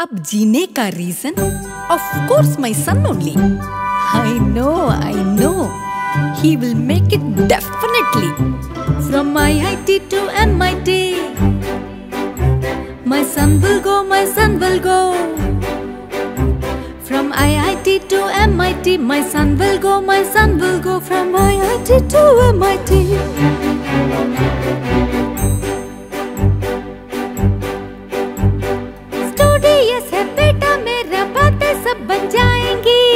अब जीने का reason, of course my son only. I know he will make it definitely. From IIT to MIT, my son will go, my son will go. From IIT to MIT, my son will go, my son will go. From IIT to MIT. Studious है बेटा मेरा, बातें सब बन जाएंगी।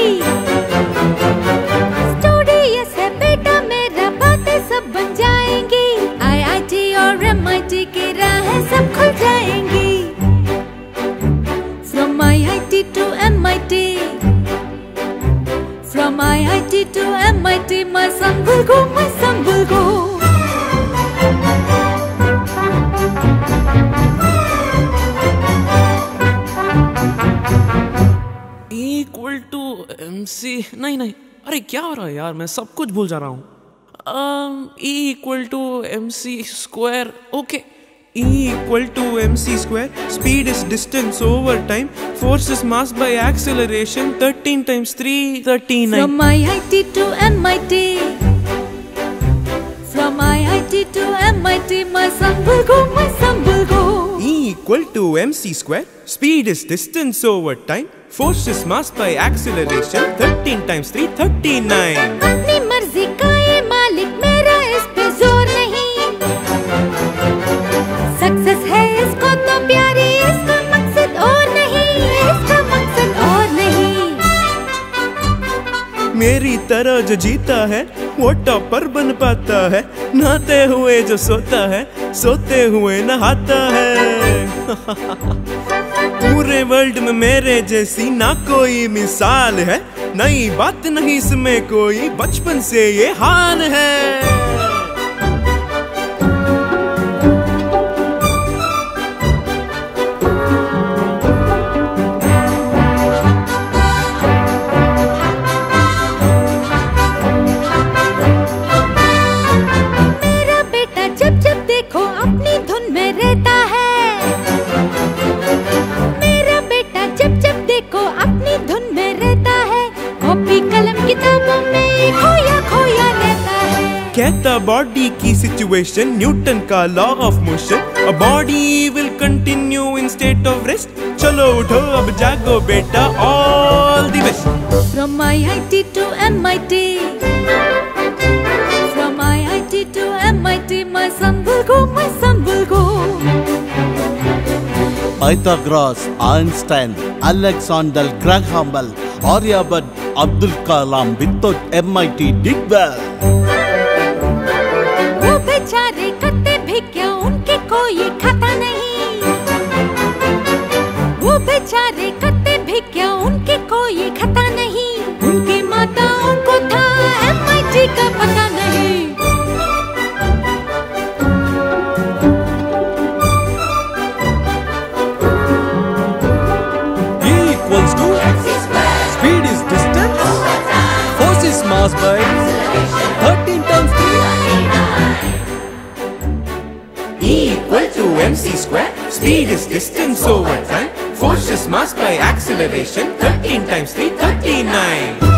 Studious है बेटा मेरा, बातें सब बन जाएंगी। IIT और MIT के राह सब खुल जाएंगी। From IIT to MIT, my son will go, my son will go. Equal to MC नहीं, अरे क्या हो रहा है यार, मैं सब कुछ भूल जा रहा हूँ। E equal to MC square, okay. E equal to mc square. Speed is distance over time. Force is mass by acceleration. 13 times 3, 39. From IIT to MIT. From IIT to MIT, my son will go, my son will go. E equal to mc square. Speed is distance over time. Force is mass by acceleration. 13 times 3, 39. अपनी मर्जी का ये मालिक, मेरा इस पे जोर नहीं। सक्सेस है इसको तो प्यारी, इसका मकसद और नहीं, इसका मकसद और नहीं। मेरी तरह जो जीता है वो टॉपर बन पाता है, नहाते हुए जो सोता है सोते हुए नहाता है। पूरे वर्ल्ड में मेरे जैसी ना कोई मिसाल है, नई बात नहीं इसमें कोई, बचपन से ये हाल है। कहता बॉडी की सिचुएशन, न्यूटन का law of motion. A body will continue in state of rest. चलो उठो अब जागो बेटा, all the best. From IIT to MIT, from IIT to MIT, my son will go, my son will go. Pythagoras, Einstein, Alexander Graham Bell, Aryabhata, Abdul Kalam without MIT did well. बेचारे करते भी क्या, उनके कोई खाता नहीं। वो बेचारे करते भी क्या, उनके कोई खाता नहीं। उनकी माताओं को था MIT का पता नहीं। E equals to MC square. Speed is distance. Force is mass by acceleration. 13 times 3. E equal to mc square. Speed is distance over time. Force is mass by acceleration. 13 times 3, 39.